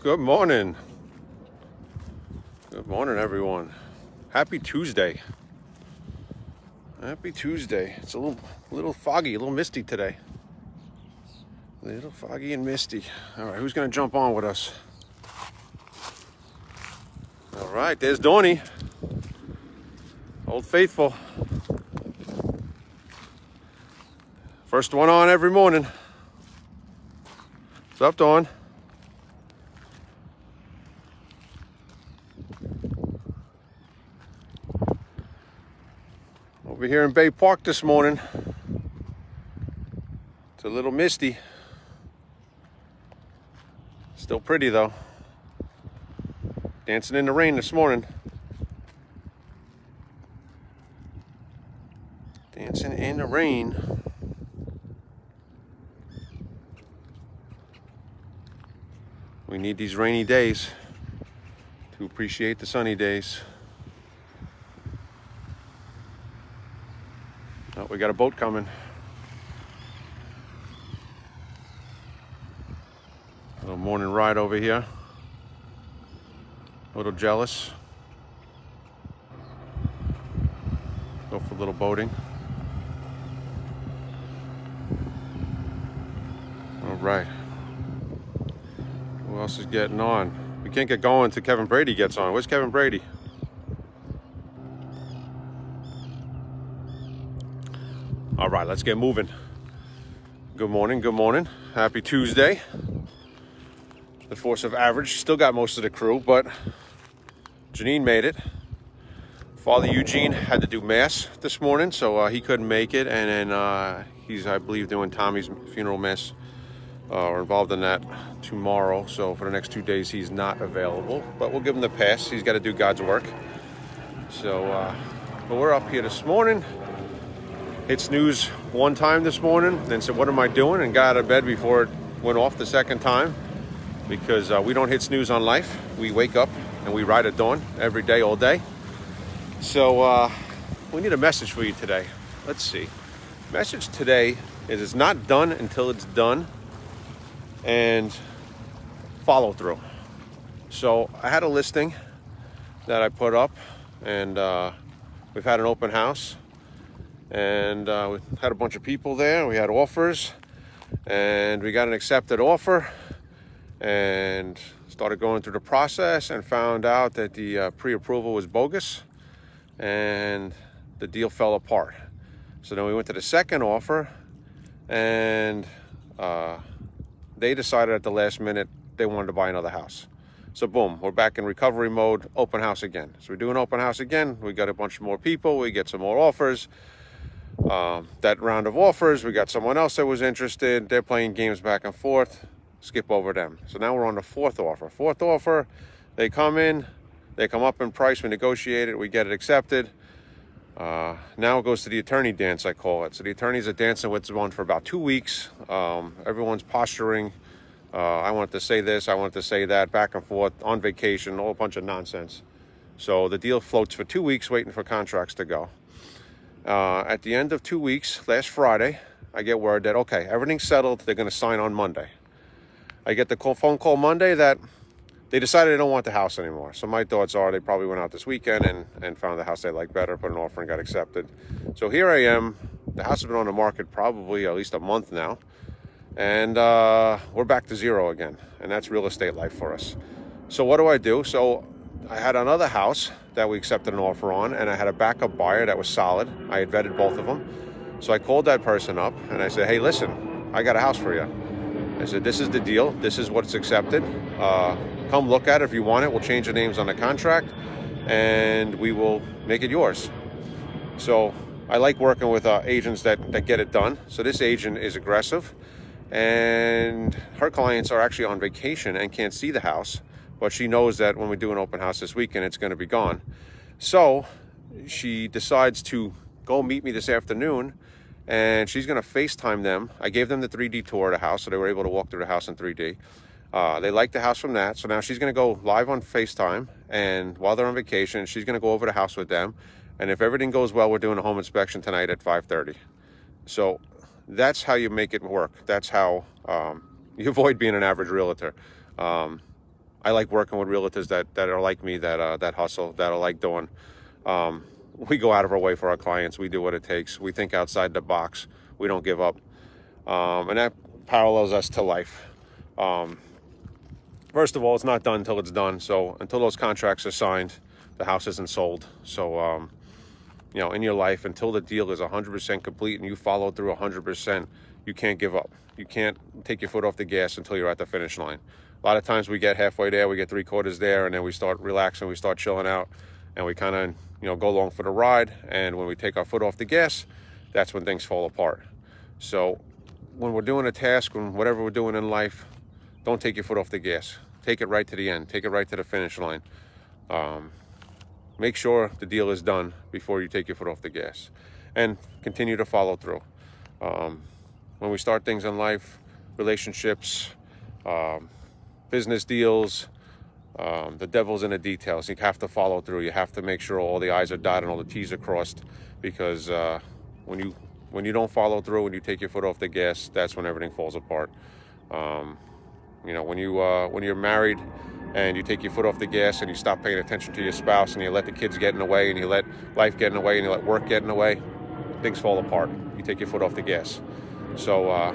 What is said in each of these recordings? Good morning. Good morning, everyone. Happy Tuesday. Happy Tuesday. It's a little foggy, a little misty today. A little foggy and misty. All right, who's gonna jump on with us? All right, there's Donnie. Old Faithful. First one on every morning. What's up, Dawn? Over here in Bay Park this morning, it's a little misty. Still pretty though. Dancing in the rain this morning. Dancing in the rain. We need these rainy days to appreciate the sunny days. Oh, we got a boat coming. A little morning ride over here. A little jealous. Go for a little boating. All right. Who else is getting on? We can't get going until Kevin Brady gets on. Where's Kevin Brady? All right, let's get moving. Good morning, good morning. Happy Tuesday. The force of average still got most of the crew, but Janine made it. Father Eugene had to do mass this morning, so he couldn't make it. And then he's, I believe, doing Tommy's funeral mass. Are involved in that tomorrow, so for the next 2 days he's not available, but we'll give him the pass. He's got to do God's work. So but we're up here this morning. Hit snooze one time this morning, then said what am I doing, and got out of bed before it went off the second time, because we don't hit snooze on life. We wake up and we ride at dawn every day, all day. So we need a message for you today. Let's see. Message today is it's not done until it's done, and follow through. So I had a listing that I put up, and we've had an open house, and we had a bunch of people there. We had offers, and we got an accepted offer, and started going through the process and found out that the pre-approval was bogus, and the deal fell apart. So then we went to the second offer, and they decided at the last minute they wanted to buy another house. So boom, we're back in recovery mode, open house again. So we do an open house again. We got a bunch more people. We get some more offers. That round of offers, we got someone else that was interested. They're playing games back and forth. Skip over them. So now we're on the fourth offer. Fourth offer, they come in. They come up in price. We negotiate it. We get it accepted. Now it goes to the attorney dance, I call it. So the attorneys are dancing with one for about 2 weeks. Everyone's posturing. I want to say this, I want to say that, back and forth, on vacation, all a bunch of nonsense. So the deal floats for 2 weeks, waiting for contracts to go. At the end of 2 weeks, last Friday, I get word that, okay, everything's settled. They're going to sign on Monday. I get the phone call Monday that they decided they don't want the house anymore. So my thoughts are they probably went out this weekend and found the house they liked better, put an offer and got accepted. So here I am. The house has been on the market probably at least a month now. And we're back to zero again. And that's real estate life for us. So what do? So I had another house that we accepted an offer on, and I had a backup buyer that was solid. I had vetted both of them. So I called that person up and I said, hey, listen, I got a house for you. I said, this is the deal. This is what's accepted. Come look at it if you want it. We'll change the names on the contract and we will make it yours. So I like working with agents that get it done. So this agent is aggressive, and her clients are actually on vacation and can't see the house, but she knows that when we do an open house this weekend, it's going to be gone. So she decides to go meet me this afternoon, and she's going to FaceTime them. I gave them the 3D tour of the house, so they were able to walk through the house in 3D. They liked the house from that, so now she's going to go live on FaceTime, and while they're on vacation, she's going to go over the house with them, and if everything goes well, we're doing a home inspection tonight at 5:30. So that's how you make it work. That's how you avoid being an average realtor. I like working with realtors that are like me, that hustle, that I like doing. We go out of our way for our clients. We do what it takes. We think outside the box. We don't give up. And that parallels us to life. First of all, it's not done until it's done. So until those contracts are signed, the house isn't sold. So, you know, in your life, until the deal is 100% complete and you follow through 100%, you can't give up. You can't take your foot off the gas until you're at the finish line. A lot of times we get halfway there, we get three-quarters there, and then we start relaxing, we start chilling out, and we kind of, you know, go along for the ride. And when we take our foot off the gas, that's when things fall apart. So when we're doing a task, when whatever we're doing in life, don't take your foot off the gas. Take it right to the end. Take it right to the finish line. Make sure the deal is done before you take your foot off the gas, and continue to follow through. When we start things in life, relationships, business deals, the devil's in the details. You have to follow through. You have to make sure all the I's are dotted and all the T's are crossed, because when you don't follow through, when you take your foot off the gas, that's when everything falls apart. You know, when you're married and you take your foot off the gas and you stop paying attention to your spouse and you let the kids get in the way and you let life get in the way and you let work get in the way, things fall apart. You take your foot off the gas. So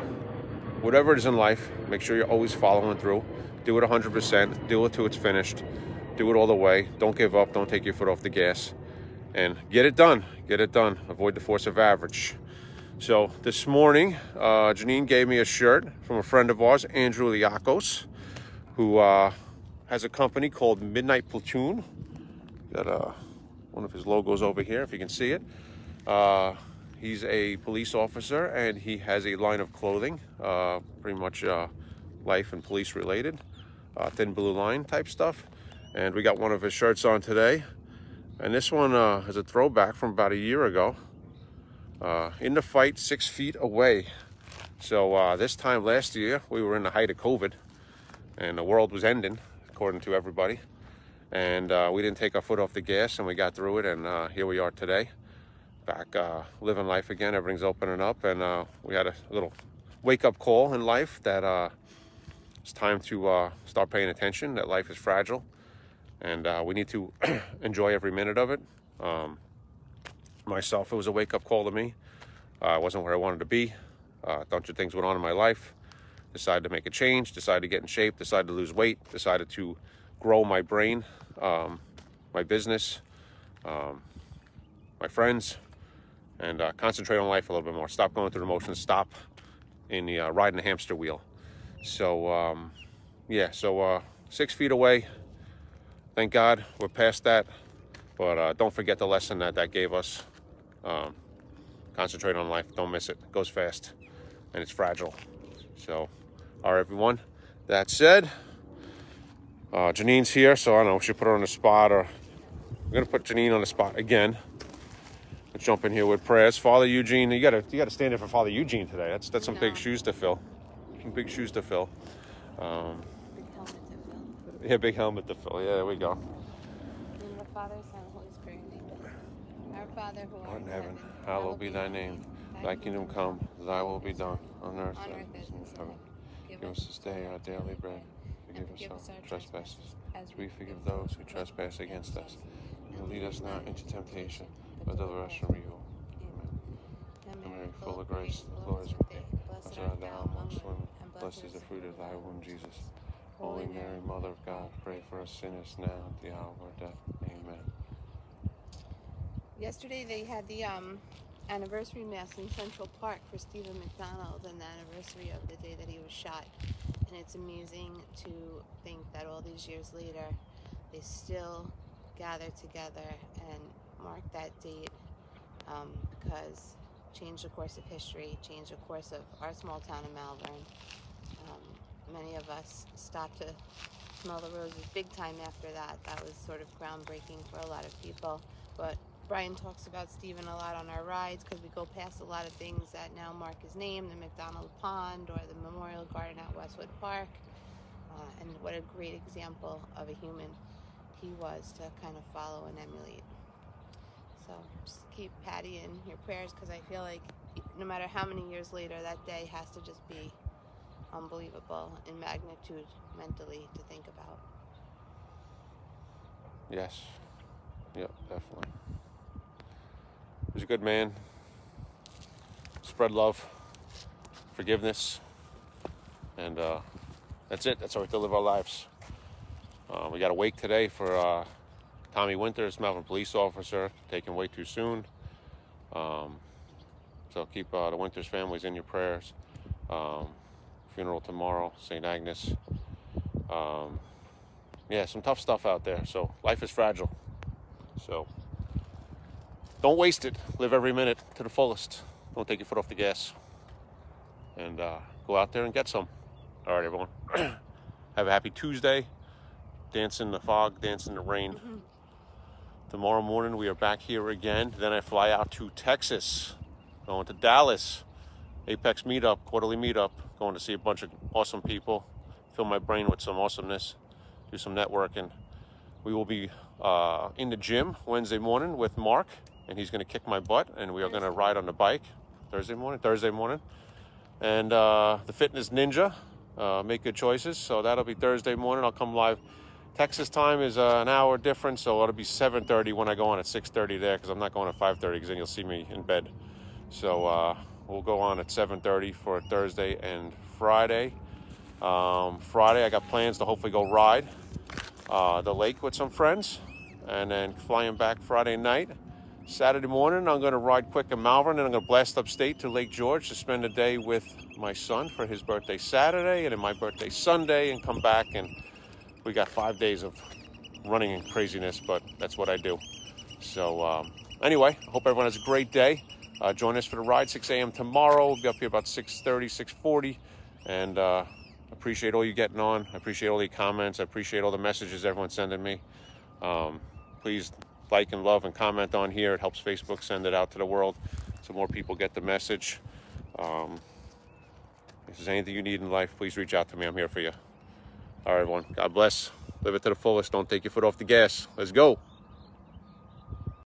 whatever it is in life, make sure you're always following through. Do it 100%. Do it till it's finished. Do it all the way. Don't give up. Don't take your foot off the gas. And get it done. Get it done. Avoid the force of average. So this morning, Janine gave me a shirt from a friend of ours, Andrew Liakos, who has a company called Midnight Platoon. Got one of his logos over here, if you can see it. He's a police officer, and he has a line of clothing, pretty much life and police related, thin blue line type stuff. And we got one of his shirts on today. And this one is a throwback from about a year ago. In the fight, 6 feet away. So this time last year, we were in the height of COVID, and the world was ending, according to everybody. And we didn't take our foot off the gas, and we got through it, and here we are today. Back living life again, everything's opening up, and we had a little wake-up call in life that it's time to start paying attention, that life is fragile, and we need to enjoy every minute of it. Myself, it was a wake-up call to me. I wasn't where I wanted to be. A bunch of things went on in my life. Decided to make a change, decided to get in shape, decided to lose weight, decided to grow my brain, my business, my friends, and concentrate on life a little bit more. Stop going through the motions. Stop in the riding the hamster wheel. So yeah, so 6 feet away, thank God we're past that, but don't forget the lesson that gave us. Concentrate on life, don't miss it. It goes fast and it's fragile. So all right, everyone, that said, Janine's here, so I don't know, we should put her on the spot, or we're gonna put Janine on the spot again. Let's jump in here with prayers. Father Eugene, you gotta stand in for Father Eugene today. That's some big shoes to fill. Some big shoes to fill. Big helmet to fill. Yeah, big helmet to fill. Yeah, there we go. In the Father, Son, Holy Spirit, name. Our Father who art in heaven, hallowed be thy name. Thy kingdom come, thy will be done on earth as in heaven. Give us this day our daily bread. Forgive us our trespasses, as we forgive those who trespass against us. And lead us not into temptation, but deliver us from evil. Amen. Hail Mary, full of grace, the Lord is with thee. Blessed art thou amongst women, and blessed is the fruit of thy womb, Jesus. Holy Mary, Mother of God, pray for us sinners now and at the hour of our death. Amen. Yesterday they had the anniversary mass in Central Park for Stephen McDonald, and the anniversary of the day that he was shot. And it's amazing to think that all these years later, they still gather together and mark that date, because it changed the course of history, changed the course of our small town in Malverne. Many of us stopped to smell the roses big time after that. That was sort of groundbreaking for a lot of people. But Brian talks about Stephen a lot on our rides, because we go past a lot of things that now mark his name, the McDonald Pond or the Memorial Garden at Westwood Park. And what a great example of a human he was to kind of follow and emulate. So just keep Patty in your prayers, because I feel like no matter how many years later, that day has to just be unbelievable in magnitude mentally to think about. Yes. Yep, definitely. He was a good man. Spread love, forgiveness, and that's it. That's how we have to live our lives. We got a wake today for Tommy Winters, Malverne police officer, taken way too soon. So keep the Winters families in your prayers. Funeral tomorrow, St. Agnes. Yeah, some tough stuff out there. So life is fragile. So don't waste it. Live every minute to the fullest. Don't take your foot off the gas. And go out there and get some. All right, everyone. Have a happy Tuesday. Dance in the fog, dance in the rain. Tomorrow morning, we are back here again. Then I fly out to Texas, going to Dallas. Apex meetup, quarterly meetup. Going to see a bunch of awesome people. Fill my brain with some awesomeness. Do some networking. We will be in the gym Wednesday morning with Mark, and he's going to kick my butt, and we are going to ride on the bike Thursday morning. And the Fitness Ninja, make good choices. So that'll be Thursday morning. I'll come live. Texas time is an hour difference, so it'll be 7:30 when I go on at 6:30 there, because I'm not going at 5:30, because then you'll see me in bed. So we'll go on at 7:30 for Thursday and Friday. Friday, I got plans to hopefully go ride the lake with some friends, and then flying back Friday night. Saturday morning, I'm going to ride quick in Malverne, and I'm going to blast upstate to Lake George to spend a day with my son for his birthday Saturday, and then my birthday Sunday, and come back, and we got 5 days of running and craziness, but that's what I do. So anyway, I hope everyone has a great day. Join us for the ride, 6 a.m. tomorrow. We'll be up here about 6:30, 6:40, and appreciate all you getting on. I appreciate all the comments. I appreciate all the messages everyone's sending me. Please like and love and comment on here. It helps Facebook send it out to the world so more people get the message. If there's anything you need in life, please reach out to me. I'm here for you. All right, everyone. God bless. Live it to the fullest. Don't take your foot off the gas. Let's go.